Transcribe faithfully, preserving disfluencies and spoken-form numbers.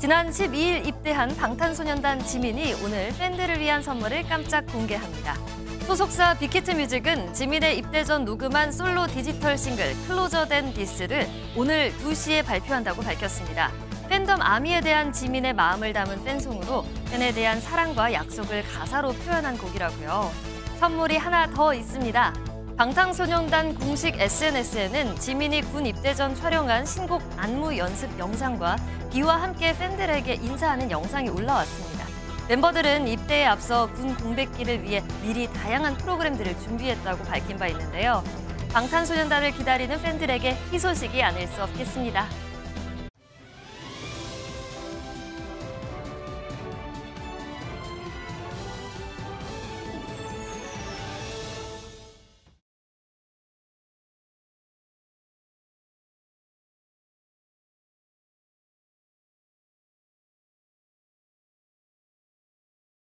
지난 십이일 입대한 방탄소년단 지민이 오늘 팬들을 위한 선물을 깜짝 공개합니다. 소속사 빅히트 뮤직은 지민의 입대 전 녹음한 솔로 디지털 싱글 클로저 댄 디스를 오늘 두시에 발표한다고 밝혔습니다. 팬덤 아미에 대한 지민의 마음을 담은 팬송으로 팬에 대한 사랑과 약속을 가사로 표현한 곡이라고요. 선물이 하나 더 있습니다. 방탄소년단 공식 에스엔에스에는 지민이 군 입대 전 촬영한 신곡 안무 연습 영상과 비와 함께 팬들에게 인사하는 영상이 올라왔습니다. 멤버들은 입대에 앞서 군 공백기를 위해 미리 다양한 프로그램들을 준비했다고 밝힌 바 있는데요. 방탄소년단을 기다리는 팬들에게 희소식이 아닐 수 없겠습니다.